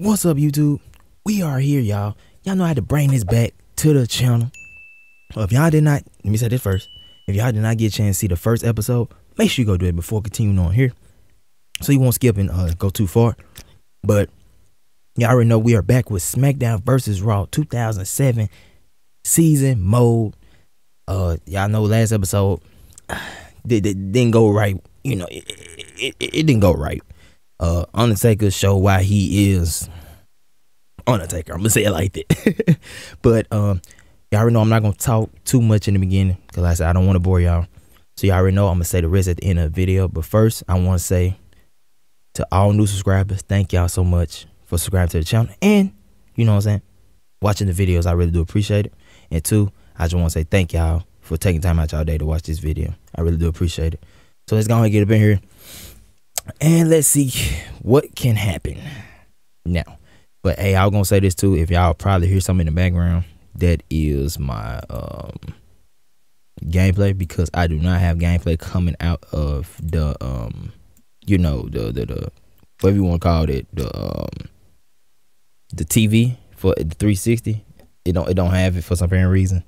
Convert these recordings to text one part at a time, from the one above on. What's up, YouTube? We are here, y'all. Y'all know I had to bring this back to the channel. Well, if y'all did not, let me say this first. If y'all did not get a chance to see the first episode, make sure you go do it before continuing on here, so you won't skip and go too far. But y'all already know we are back with SmackDown versus Raw 2007 season mode. Y'all know last episode didn't go right. You know, it didn't go right. Undertaker show why he is Undertaker. I'm gonna say it like that. But y'all already know I'm not gonna talk too much in the beginning, because like I said, I don't want to bore y'all. So y'all already know I'm gonna say the rest at the end of the video. But first, I want to say to all new subscribers, thank y'all so much for subscribing to the channel, and you know what I'm saying, watching the videos. I really do appreciate it. And two, I just want to say thank y'all for taking time out y'all day to watch this video. I really do appreciate it. So let's go ahead and get up in here, and let's see what can happen now. But hey, I was gonna say this too. If y'all probably hear something in the background, that is my gameplay, because I do not have gameplay coming out of the you know, the whatever you want to call it, the TV for the 360. It don't have it for some apparent reason.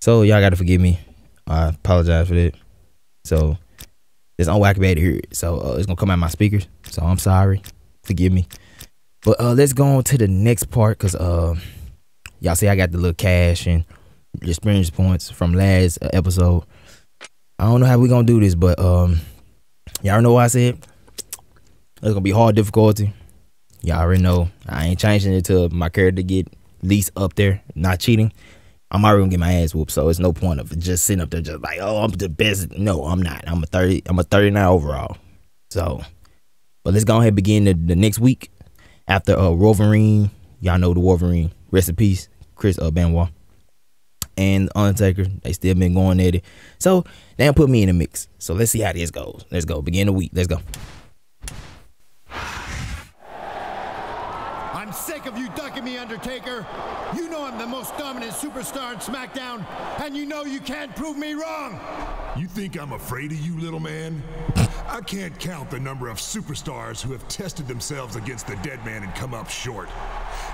So y'all gotta forgive me. I apologize for that. So there's no way I can be able to hear it. So it's going to come out of my speakers. So I'm sorry. Forgive me. But let's go on to the next part, because y'all see I got the little cash and experience points from last episode. I don't know how we're going to do this, but y'all know what I said. It's going to be hard difficulty. Y'all already know I ain't changing it to my character get least up there. Not cheating. I'm already gonna get my ass whooped, so it's no point of just sitting up there just like, oh, I'm the best. No, I'm not. I'm a 39 overall. So, but let's go ahead and begin the next week after Wolverine. Y'all know the Wolverine. Rest in peace, Chris Benoit. And the Undertaker, they still been going at it. So they put me in the mix. So let's see how this goes. Let's go. Begin the week. Let's go. I'm sick of you ducking me, Undertaker. You know I'm the most dominant superstar in SmackDown, and you know you can't prove me wrong. You think I'm afraid of you, little man? I can't count the number of superstars who have tested themselves against the dead man and come up short.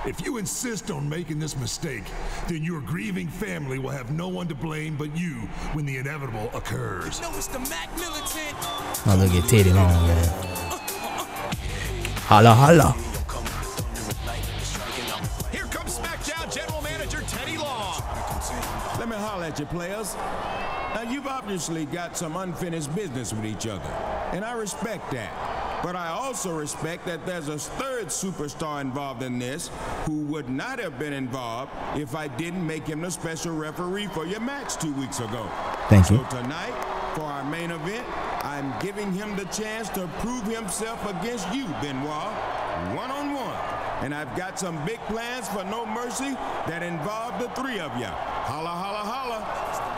If you insist on making this mistake, then your grieving family will have no one to blame but you when the inevitable occurs. You know it's the Mac Militant. Oh, look at Teddy Long, man. Holla, holla. Let me holler at you, players. Now, you've obviously got some unfinished business with each other, and I respect that. But I also respect that there's a third superstar involved in this who would not have been involved if I didn't make him the special referee for your match 2 weeks ago. Thank you. So tonight, for our main event, I'm giving him the chance to prove himself against you, Benoit, one-on-one. And I've got some big plans for No Mercy that involve the three of you. Holla, holla, holla.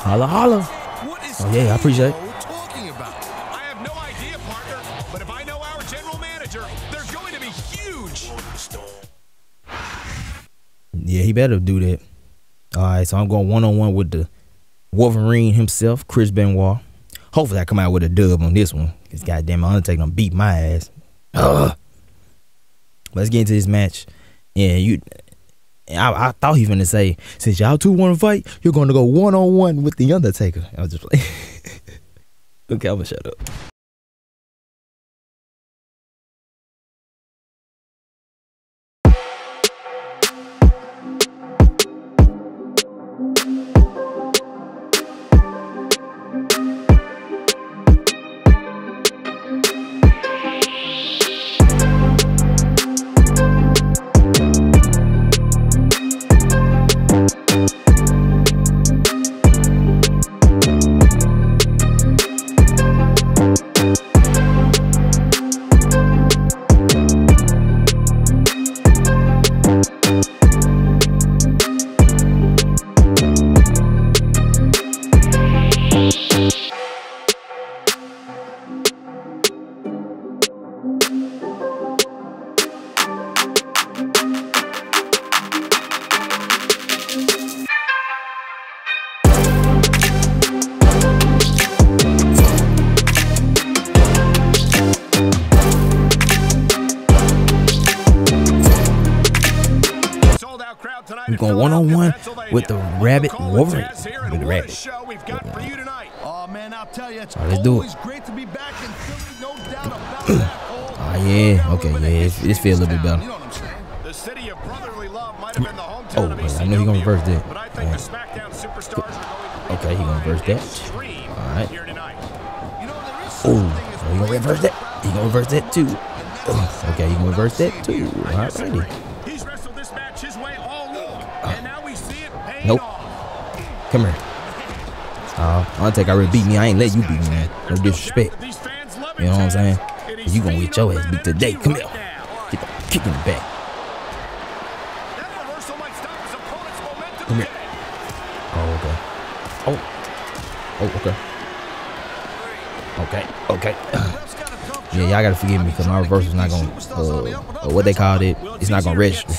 Holla, holla. What is I appreciate it. Talking about? I have no idea, partner. But if I know our general manager, they're going to be huge. Yeah, he better do that. All right, so I'm going one-on-one with the Wolverine himself, Chris Benoit. Hopefully I come out with a dub on this one. This goddamn Undertaker gonna beat my ass. Ugh. Let's get into this match. Yeah, I thought he was gonna say, since y'all two want to fight, you're gonna go one-on-one with the Undertaker. I was just like, okay, I'm gonna shut up. I'm going one-on-one with the Rabbit Wolverine. With the Rabbit. Oh, man, I'll tell you, it's let's do it. Great to be back in Philly, no doubt about that. Oh, yeah. Okay, yeah. This feels a little bit better. The city of brotherly love might have been the hometown of ECW, I know he's going to verse that. But I think the SmackDown superstars are going to okay, he's going to verse that. All right. Oh, he's going to reverse that. He's going to reverse that, too. Okay, he's going to reverse that, too. All right, buddy. He's wrestled this match his way all along, and now we see it paying off. Nope. Come here. Undertaker already beat me. I ain't let you beat me, man. No disrespect. You know what I'm saying? You gonna get your ass beat today. Come here. Get the kick in the back. Come here. Oh, okay. Oh. Oh, okay. Okay. Okay. Yeah, y'all gotta forgive me because my reverse is not gonna, what they called it, it's not gonna register.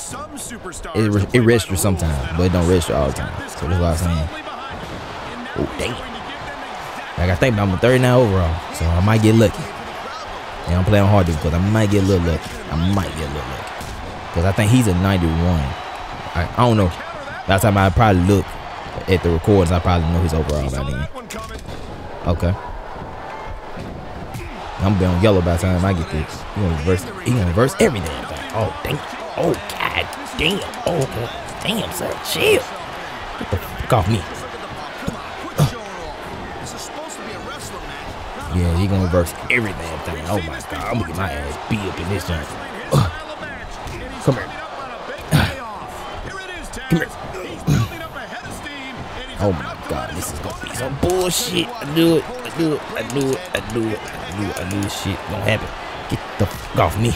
It registers sometimes, but it don't register all the time. So that's what I'm saying. Oh, damn. Like I think I'm a 39 overall, so I might get lucky. And I'm playing hard because I might get a little lucky. I might get a little lucky. Because I think he's a 91. I don't know. Last time I probably look at the records, I probably know his overall by then. Okay. I'm going yellow by the time I get this. He's going to reverse everything. Oh, damn. Oh, god damn. Oh, god damn, son. Chill. Get the fuck off me. Yeah, he gonna reverse every damn thing. Oh my god, I'm gonna get my ass beat up in this joint. Come here. Come here. Oh my god, this is gonna be some bullshit. I knew it. I knew it. I knew it. I knew it. I knew it. I knew this shit gonna happen. Get the fuck off me.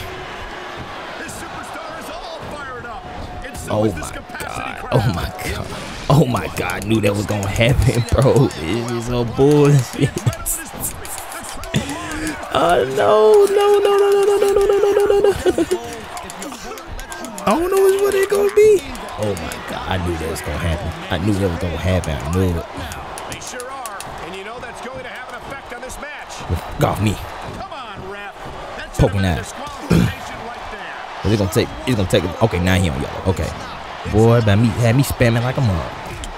Oh my god. Oh my god. Oh my god, I knew that was gonna happen, bro. This is some bullshit. No. I don't know what it's gonna be. Oh my god, I knew that was gonna happen. I knew that was gonna happen. I knew it. They sure are, and you know that's going to have an effect on this match. Got me. Come on, rap. That's poking out. It's gonna take. It's gonna take. Okay, now he on yellow. Okay, boy, by me had me spamming like a mug.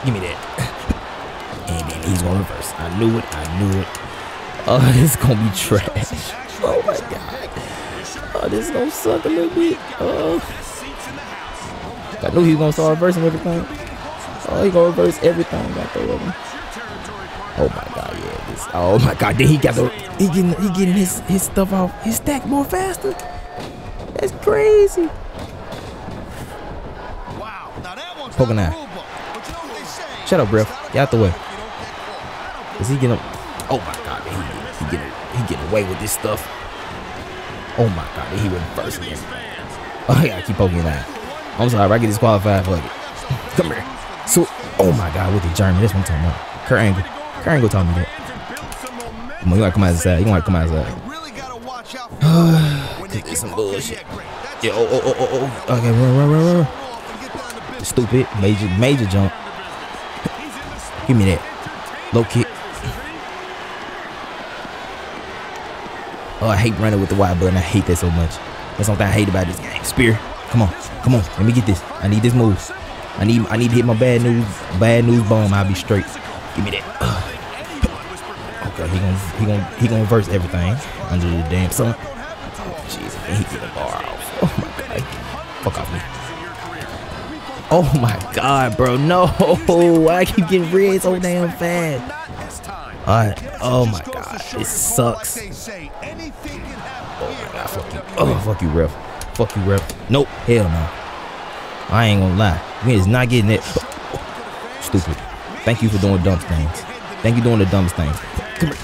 Give me that. And then he's gonna reverse. I knew it. I knew it. Oh, this is gonna be trash. Oh my god. Oh, this is gonna suck a little bit. Oh. I knew he was gonna start reversing everything. Oh, he gonna reverse everything right there with him. Oh my god, yeah. This. Oh my god, then he got the. He getting his stuff off his stack more faster. That's crazy. Wow. Now that one's poking out. Shut up, bro. Get out the way. Is he getting up? Oh my god, he get away with this stuff. Oh my god, he reversing it. Oh yeah, I keep poking it out. I'm sorry, I get disqualified for it. Come here. So, oh my god, with the German, that's what I'm talking about. Kurt Angle told me that. Come on, you gotta come outside. You gotta come outside. This is some bullshit. Yeah, oh. Okay, run. Stupid major jump. Give me that low kick. Oh, I hate running with the wide button. I hate that so much. That's something I hate about this game. Spear. Come on. Let me get this. I need this move. I need to hit my bad news bomb. I'll be straight. Give me that. Okay, he gonna reverse everything under the damn sun. Oh, Jesus, he get the bar off. Oh my god. Fuck off me. Oh my god, bro. No. Why I keep getting red so damn fast? Alright. Oh my god. It sucks. Oh my god, fuck you. Oh, fuck you, ref. Fuck you, ref. Nope. Hell no. I ain't gonna lie. We is not getting it. Stupid. Thank you for doing dumb things. Thank you doing the dumbest things. Come here.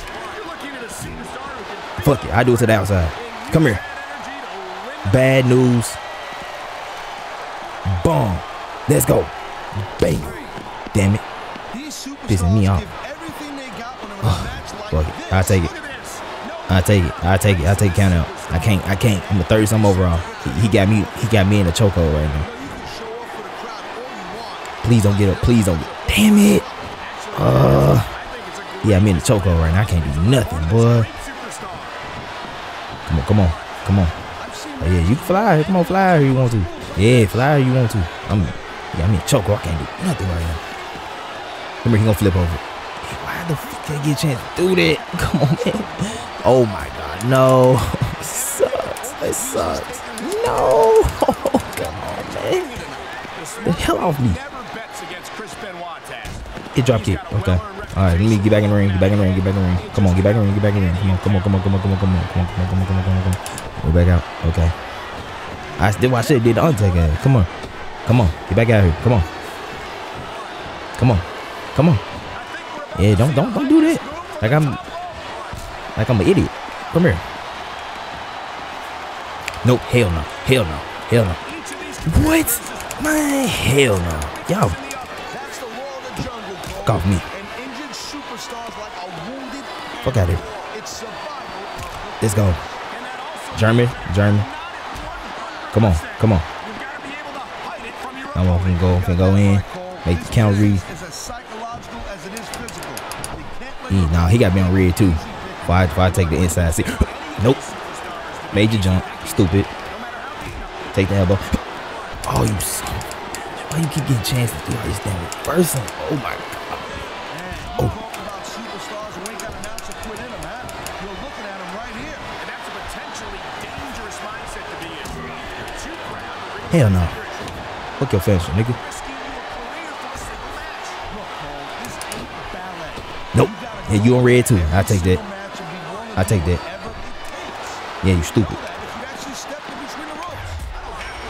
Fuck it. I do it to the outside. Come here. Bad news. Boom. Let's go. Bang. Damn it. Pissing me off. Fuck it. I take it. Count out. I can't. I'm a 30-something overall. He got me in a chokehold right now. Please don't get up. Please don't get up. Damn it. Yeah, I'm in the chokehold right now. I can't do nothing, boy. Come on. Oh, yeah, you can fly. Come on, fly if you want to. Yeah, fly if you want to. I'm Yeah, I mean, choke rock can't do nothing right now. Remember, he gonna flip over. Hey, why the fuck can't get a chance to do that? Come on, man. Oh my god, no. It sucks. It sucks. No. Come on, man. The hell off me. It dropped kick. Okay. All right, let me get back in the ring. Get back in the ring. Get back in the ring. Come on, get back in the ring. Get back in the ring. Come on, come on, come on, come on, come on, come on, come on, come on, come on, come on, come on. Go back out. Okay. I did what I should have did to Undertaker. Come on. Come on. Get back out here. Come on. Come on. Come on. Yeah, don't do that. Like I'm an idiot. Come here. Nope. Hell no. Hell no. Hell no. What? Man, hell no. Y'all. Fuck off me. Fuck out of here. Let's go. German. Come on. Come on. I'm off and go. Can go in. Make the count read. Nah, he got me on red too. Why take the inside seat? Nope. Major jump. Stupid. Take the elbow. Oh, you son. Why you keep getting chances to do all this damn person? Oh my god. Oh. Hell no. Fuck your fashion, nigga. Nope. Yeah, you on red too. I take that. I take that. Yeah, you stupid.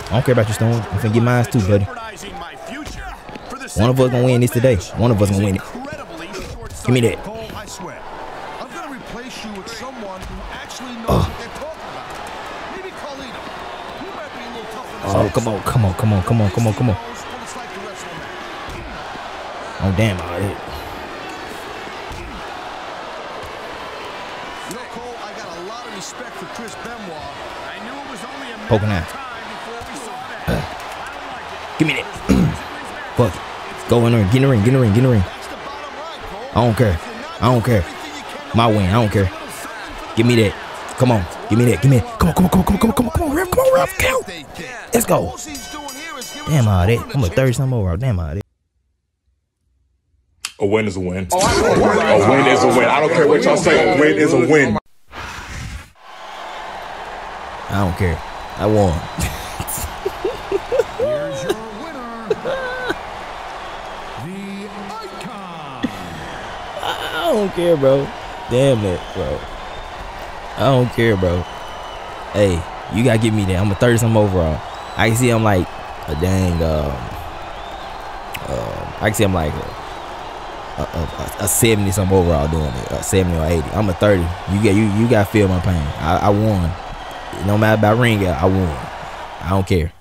I don't care about you, Stone. I'm finna get mine too, buddy. One of us gonna win this today. One of us gonna win it. Give me that. Oh, come on, come on, come on, come on, come on, come on. Oh, damn. I got a lot of respect for Chris Benoit. I knew it was only a poking out. Give me that. Fuck it. Go in the ring, get in the ring, get in the ring, get in the ring. I don't care. I don't care. My win, I don't care. Give me that. Come on. Give me that. Give me that. Come on, come on, come on, come on, come on, come on, ref, come on, ref, count. Let's go. Damn, all that. I'm a 30-something over. Damn, all that. A win is a win. A win is a win. I don't care what y'all say. A win is a win. I don't care. I won. Here's your winner, the Icon. I don't care, bro. Damn it, bro. I don't care, bro. Hey, you gotta give me that. I'm a 30-something overall. I can see I'm like a dang. I can see I'm like a 70-something overall doing it. A 70 or 80. I'm a 30. You gotta feel my pain. I won. No matter about ring, I won. I don't care.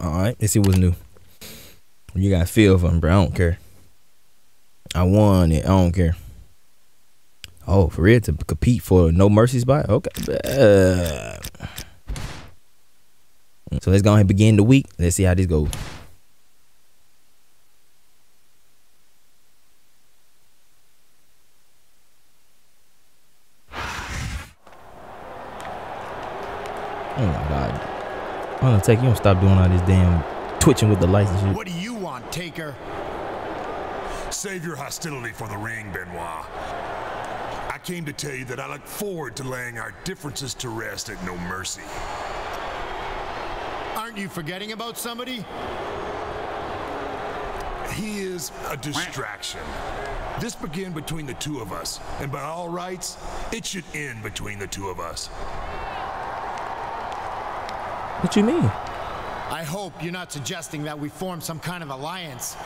All right, let's see what's new. You gotta feel for me, bro. I don't care. I won it. I don't care. Oh, for real? To compete for No Mercy spot? Okay. So let's go ahead and begin the week. Let's see how this goes. Oh my god. Undertaker, you don't stop doing all this damn twitching with the lights and shit. What do you want, Taker? Save your hostility for the ring, Benoit. I came to tell you that I look forward to laying our differences to rest at No Mercy. Aren't you forgetting about somebody? He is a distraction. This began between the two of us, and by all rights, it should end between the two of us. What do you mean? I hope you're not suggesting that we form some kind of alliance.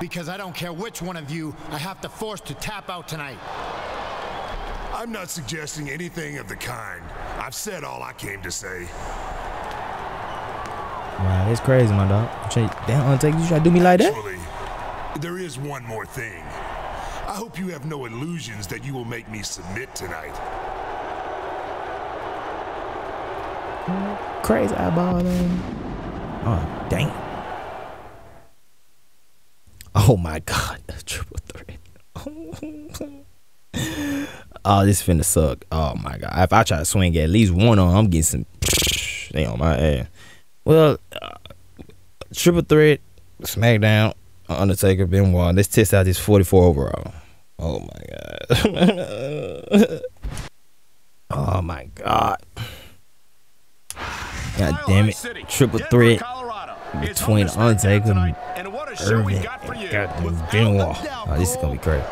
Because I don't care which one of you I have to force to tap out tonight. I'm not suggesting anything of the kind. I've said all I came to say. Wow, that's crazy, my dog. Damn, Undertaker, you try to do me like that? Actually, there is one more thing. I hope you have no illusions that you will make me submit tonight. Crazy eyeball. Oh, dang. Oh, my God. A triple threat. Oh, this finna suck. Oh my god. If I try to swing at least one on, I'm getting some they on my ass. Well, triple threat, SmackDown, Undertaker, Benoit. Let's test out this 44 overall. Oh my god. Oh my god. God damn it. Triple threat between Undertaker and Irvin. Goddamn Benoit. Oh, this is gonna be crazy.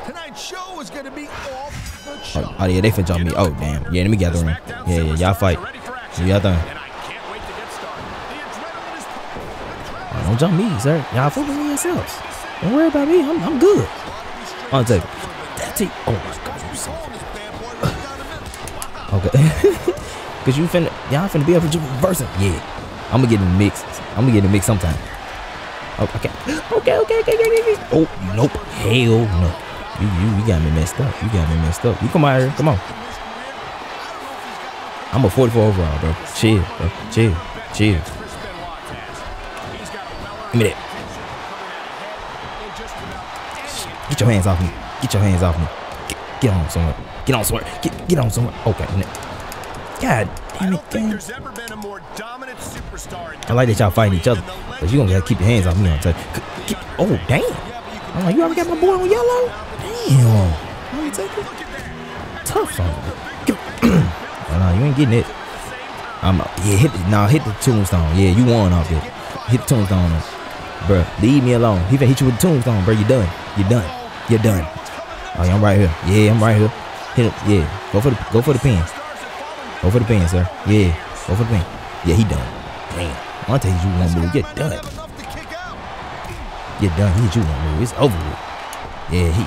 Oh yeah, they finna jump me. Oh damn. Yeah, let me gather in. Yeah, y'all fight. Y'all done. Don't jump me, sir. Y'all focus on yourselves. Don't worry about me. I'm good. Undertaker. That's it. Oh my god, you son of a bitch. Okay. Cause you finna, y'all finna be up for triple reversal. Yeah. I'ma get in the mix. I'ma get in the mix sometime. Okay. Okay. Oh, nope. Hell no. You got me messed up. You come out here. Come on. I'm a 44 overall, bro. Chill, bro. Chill. Give me that. Get your hands off me. Get on somewhere. Get on somewhere. Okay. God damn it, I like that y'all fighting each other, but you gonna keep your hands off me. Oh damn. I'm like, you already got my boy on yellow. Damn. Let me take it. Tough on you. No, you ain't getting it. Yeah, hit the tombstone. Yeah, you won off it. Hit the tombstone on us. Bruh, leave me alone. He finna hit you with the tombstone, bro. You're done. Oh, yeah, I'm right here. Hit him. Yeah. Go for the pin. Sir. Yeah. Yeah, he done. Damn. I'll tell you one move. You're done. He hit you one move. It's over with. Yeah, he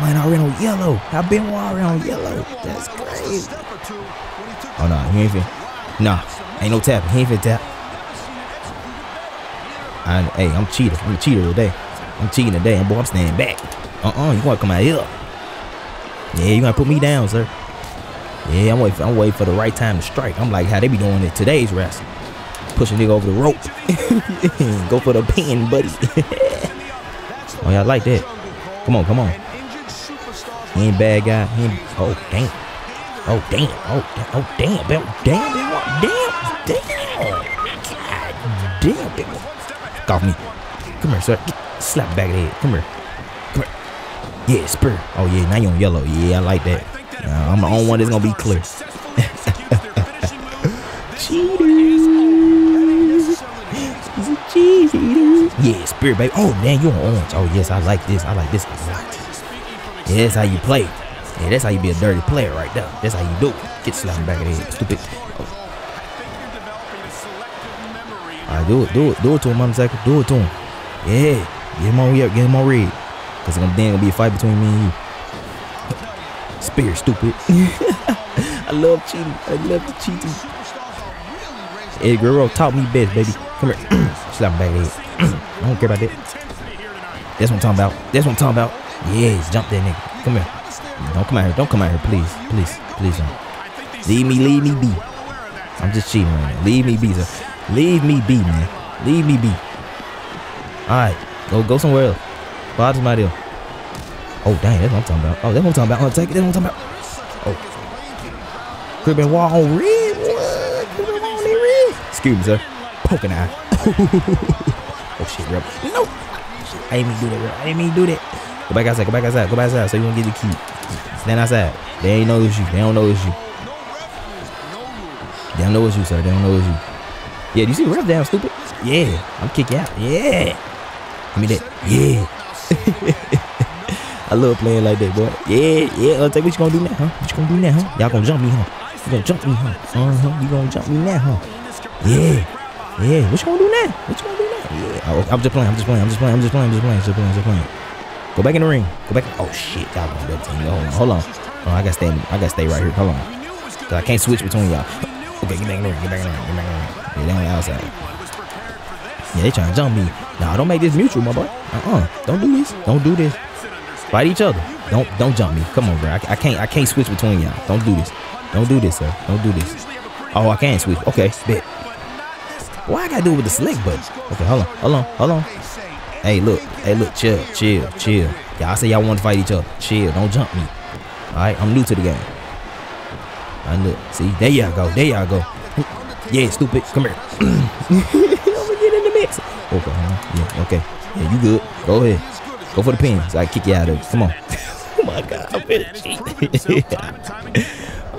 mine already on yellow. I've been already on yellow. That's crazy. Oh no, he ain't finna. Nah. Ain't no tapping. He ain't finna tap. Hey, I'm cheating. I'm cheating today. Boy, I'm standing back. You want to come out here? Yeah, you gonna put me down, sir. Yeah, I'm waiting for the right time to strike. I'm like, how they be doing it today's wrestling? Push a nigga over the rope. Go for the pin, buddy. Oh, y'all like that? Come on. He ain't bad guy. Oh damn. Off me. Come here, sir. Slap back of the head. Come here. Yeah, spear. Oh yeah, now you on yellow. Yeah, I like that. I'm the only one that's gonna be clear. Cheaters. He's a cheese eater. Yeah, spear, baby. Oh damn, you on orange. Oh yes, I like this. A lot. Yeah, that's how you play. Yeah, that's how you be a dirty player right there. That's how you do it. Get slapped back of the head. Stupid. Oh. Alright, do it to him, Undertaker. Do it to him. Yeah, get him on here, get him on red. Cause then gonna be a fight between me and you. Spear, stupid. I love cheating. Eddie Guerrero taught me best, baby. Come here. Slap him back in the head. I don't care about that. That's what I'm talking about. Yes, jump that nigga. Come here. Don't come out here, please. Please. Leave me be. I'm just cheating right now. Leave me be, sir. Leave me be, man. Alright, go somewhere else. Bother somebody else. Oh dang, that's what I'm talking about. Undertaker, that's what I'm talking about. Oh. Chris Benoit on red. What? Chris Benoit on that red. Excuse me, sir. Poking eye. Oh shit, bro. No. Shit, I ain't mean to do that. Go back outside. So you won't get the key. Stand outside. They don't know it's you, sir. Yeah, do you see the ref down, stupid? Yeah, I'm kick out. Yeah. I mean that. Yeah. I love playing like that, boy. Yeah. I'll tell you what you gonna do now, huh? Y'all gonna jump me, huh? You gonna jump me now, huh? Yeah. What you gonna do now? Yeah. I'm just playing. Go back in the ring. Oh shit, y'all gonna double team. Hold on. Oh, I gotta stay right here. Hold on. Cause I can't switch between y'all. Okay, get back in the ring. Yeah, they on the outside. Yeah, they trying to jump me. Nah, don't make this mutual, my boy. Don't do this. Fight each other. Don't jump me. Come on, bro. I can't switch between y'all. Don't do this, sir. Oh, I can switch. Okay, bet. Why I gotta do it with the select button? Okay, hold on. Hey, look. Chill. Y'all say y'all want to fight each other. Chill. Don't jump me. All right, I'm new to the game. I look. See, there y'all go. Yeah, stupid. Come here. six. Okay, yeah, okay. Yeah, you good. Go ahead. Go for the pin so I kick you out of it. Come on. Oh my God, I'm gonna cheat.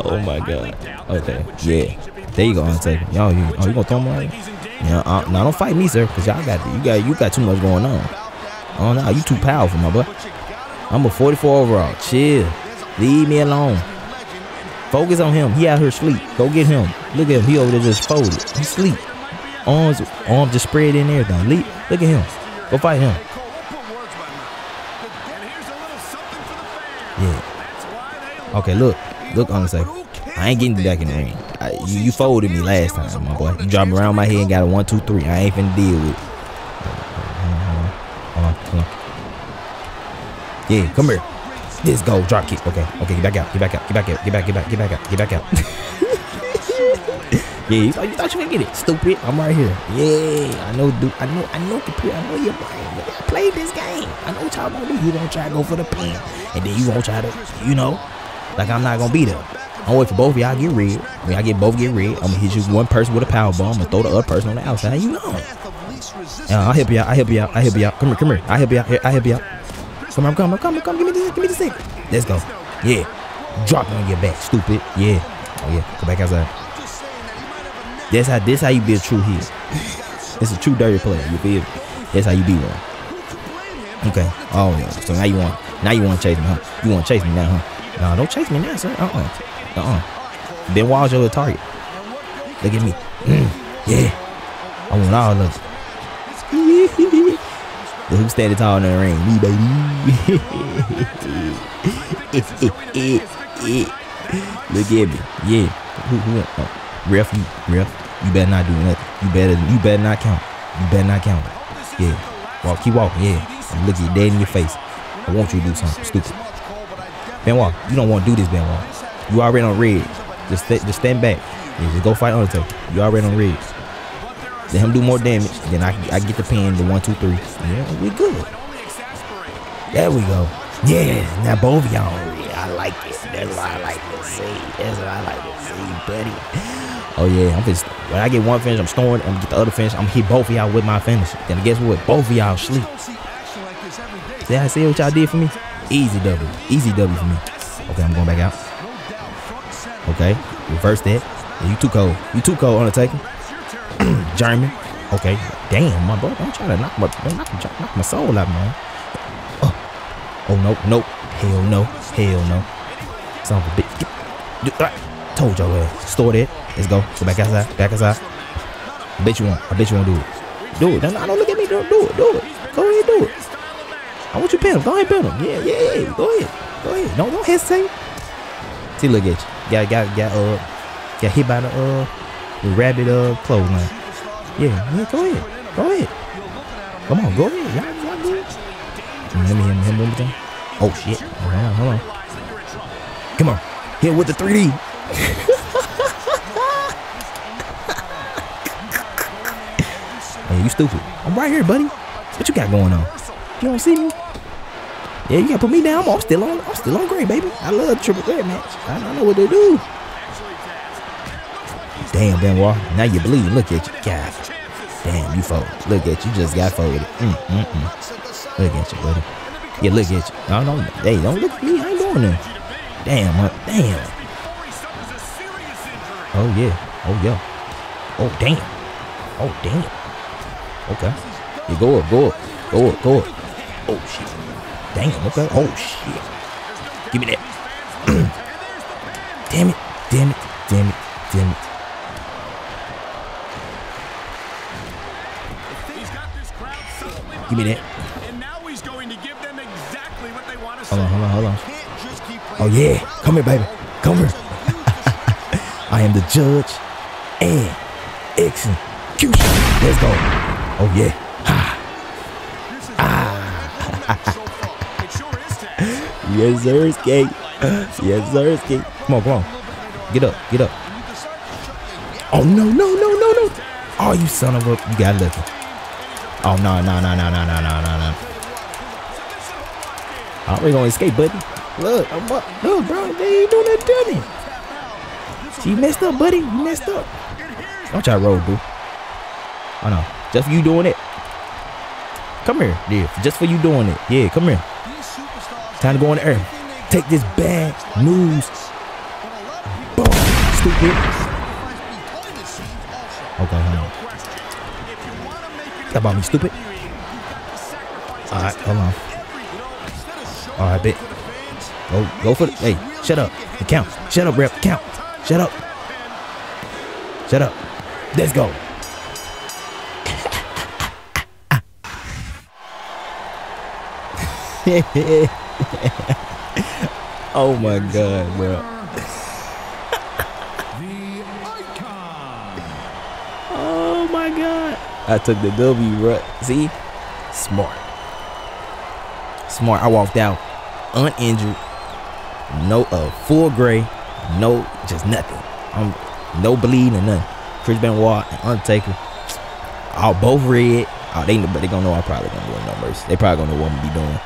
Oh my God. Okay, yeah. There you go, Undertaker. Y'all, you, oh, you gonna throw me? Yeah, now don't fight me, sir, cause y'all got you got too much going on. Oh no, you too powerful, my boy. I'm a 44 overall. Chill. Leave me alone. Focus on him. He out here sleep. Go get him. Look at him. He over there just folded. He sleep. Arms just spread in there. Don't leap. Look at him. Go fight him. Yeah. Okay, look. Look, Undertaker. I ain't getting you back in the ring. You folded me last time, my boy. You dropped around my head and got a 1, 2, 3. I ain't finna deal with it. Yeah, come here. Let's go. Drop kick. Okay. Okay, get back out. Get back out. Get back out. Get back. Get back. Get back out. Get back out. Yeah, you thought you would get it. Stupid. I'm right here. Yeah, I know, dude. I know computer. I know your brain. I played this game. I know what y'all gonna do. You gonna try to go for the pin, and then you gonna try to, you know, like I'm not gonna be there. I'm wait for both of y'all get red. When I get both get red, I'm gonna hit you one person with a power bomb. I'm gonna throw the other person on the outside. You know. I'll help you out. I help you out. I help you out. Come here. Come here. I help you out. I help you out. Come on, come on, come on, come on, give me this thing. Let's go. Yeah. Drop it on your back, stupid. Yeah. Oh yeah. Go back outside. That's how you be a true heel. It's a true dirty player, you feel me? That's how you be one. Okay. Oh yeah. So now you want to chase me, huh? You want to chase me now, huh? No, don't chase me now, sir. Benoit's your target. Look at me. Yeah. I want all of them. Who standing tall in the ring? Me, baby. Look at me. Yeah. Oh, ref, you better not do nothing. You better not count. You better not count. Yeah. Walk, keep walking. Yeah. I'm looking dead in your face. I want you to do something stupid. Benoit, you don't want to do this, Benoit. You already on red. Just stand back. Yeah, just go fight Undertaker. You already on red. Let him do more damage. Then I get the pin, the 1, 2, 3. Yeah, we good. There we go. Yeah, now both y'all. I like it. That's what I like to see. That's what I like to see, buddy. Oh yeah, I'm just when I get one finish, I'm storing. I'm gonna get the other finish. I'm gonna hit both of y'all with my finish. Then guess what? Both of y'all sleep. Yeah, I see what y'all did for me. Easy W. Easy W for me. Okay, I'm going back out. Okay, reverse that. Yeah, you too cold. You too cold, Undertaker. German. Okay. Damn, my boy. Don't try to knock my soul out, man. Oh, oh no, nope. Hell no. Hell no. Son of a bitch. Right. Told y'all store that. Let's go. Go back outside. Back outside. I bet you won't. I bet you won't do it. Do it. No, don't look at me. Do it. Do it. Go ahead, do it. I want you to pin him. Go ahead, pin him. Yeah. Go ahead. Go ahead. Don't hesitate. See, look at you. Got hit by the rabbit clothesline. Yeah, go ahead. Come on, go ahead. Y'all do it. Let me hit him one more time. Oh shit. Hold on. Come on. Hit with the 3D. Hey, you stupid. I'm right here, buddy. What you got going on? You don't see me? Yeah, you gotta put me down. I'm still on green, baby. I love triple threat match. I know what they do. Damn, Benoit, now you bleeding. Look at you. God. Damn, you fold. Look at you. Just got folded. Look at you, buddy. Yeah, look at you. No, no. Hey, don't look at me. I ain't going there. Damn, damn. Oh, yeah. Oh, yeah. Oh, damn. Oh, damn. Okay. Yeah, go up. Oh, shit. Damn, okay. Oh, shit. Give me that. Damn it. Give me that. And now he's going to give them exactly what they want to say. Hold on. Oh yeah, come here, baby. Come here. I am the judge and execution. Let's go. Oh yeah. Ah. Yes, sir, it's cake. Yes, sir, it's cake. Come on. Get up. Oh no. Oh, you son of a. You got lucky. Oh no. I'm really gonna escape, buddy. Look, I'm up. Look, bro, they ain't doing nothing. You messed up, buddy. You messed up. Don't try to roll, boo. Oh no. Just for you doing it. Come here. Yeah, just for you doing it. Yeah, come here. Time to go in the air. Take this bad news. Boom. Stupid. Okay, hold on. That about me, stupid. Alright, hold on. Alright, bit. Go for it. Hey, shut up. The count. Shut up, rep. Count. Shut up. Shut up. Let's go. Oh my god, bro. Oh my god. I took the W, bro. See? Smart. Smart. I walked out uninjured. No full gray. No, just nothing. No bleeding or nothing. Chris Benoit and Undertaker. All both red. Oh, they gonna know I probably gonna win No Mercy. They probably gonna know what I'm gonna be doing.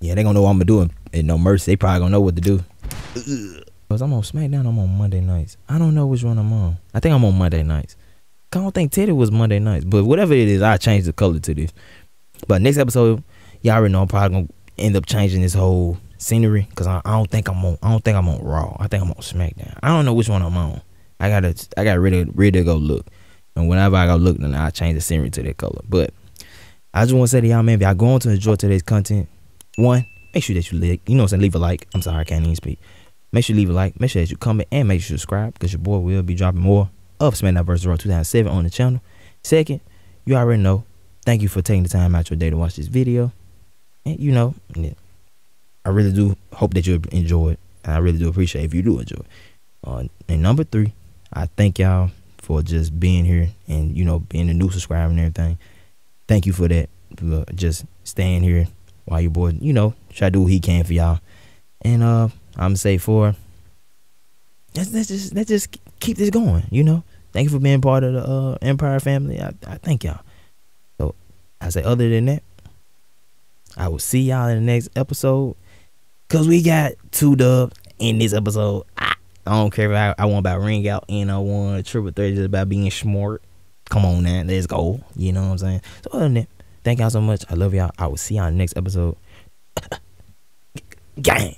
Yeah, they gonna know what I'm gonna do in No Mercy. They probably gonna know what to do. Cause I'm on SmackDown, I'm on Monday nights. I don't know which one I'm on. I think I'm on Monday nights. I don't think Teddy was Monday nights, but whatever it is, I changed the color to this. But next episode, y'all already know I'm probably gonna end up changing this whole scenery, cause I don't think I'm on. I don't think I'm on Raw. I think I'm on SmackDown. I don't know which one I'm on. I gotta really go look. And whenever I go look, then I change the scenery to that color. But I just want to say to y'all, man, if y'all going to enjoy today's content, one, make sure that you like, you know what I'm saying, leave a like. I'm sorry, I can't even speak. Make sure you leave a like. Make sure that you comment and make sure you subscribe, because your boy will be dropping more of SmackDown vs. Raw 2007 on the channel. Second, you already know, thank you for taking the time out your day to watch this video. And you know, I really do hope that you enjoy it. And I really do appreciate it if you do enjoy it. And number three, I thank y'all for just being here and, you know, being a new subscriber and everything. Thank you for that, for just staying here while your boy, you know, try to do what he can for y'all. And I'm say for let's just keep this going, you know. Thank you for being part of the Empire family. I thank y'all. So I say, other than that, I will see y'all in the next episode, cause we got 2 dubs in this episode. I don't care if I want about ring out, and I want triple threat just about being smart. Come on now, let's go. You know what I'm saying? So other than that, thank y'all so much. I love y'all. I will see y'all in the next episode. Gang.